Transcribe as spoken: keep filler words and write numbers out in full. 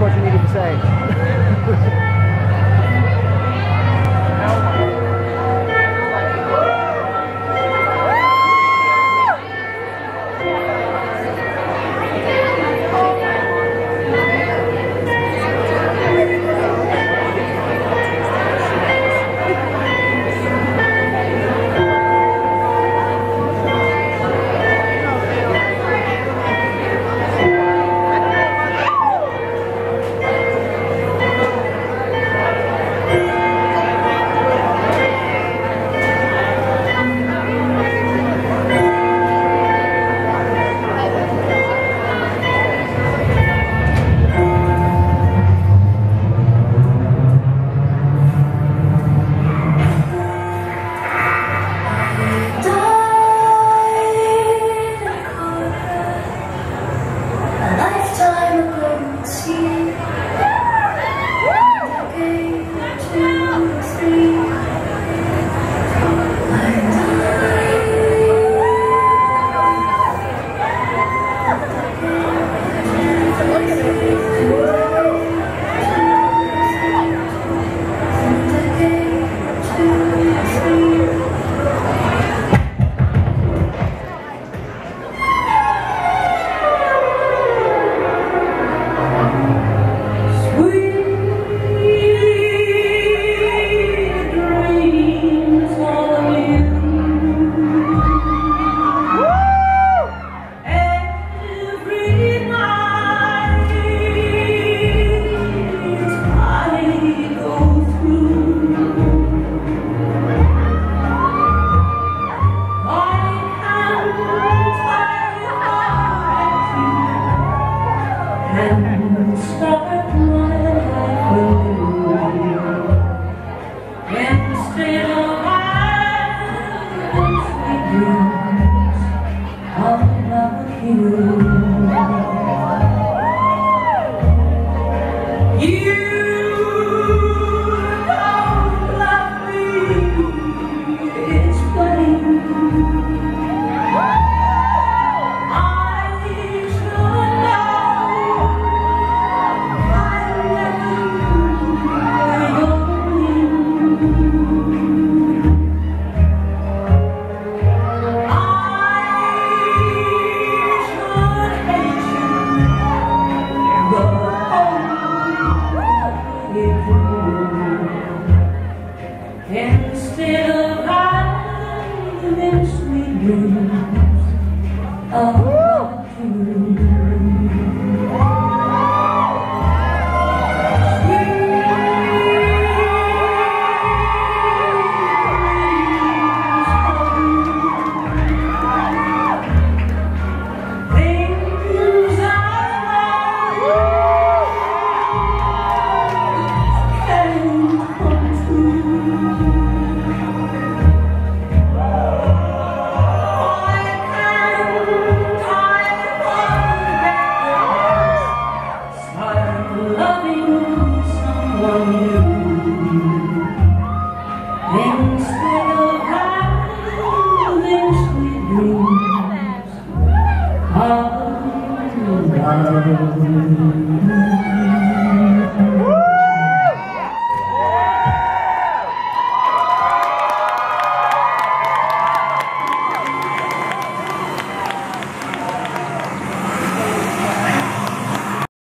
that's what you needed to say. Loving someone new,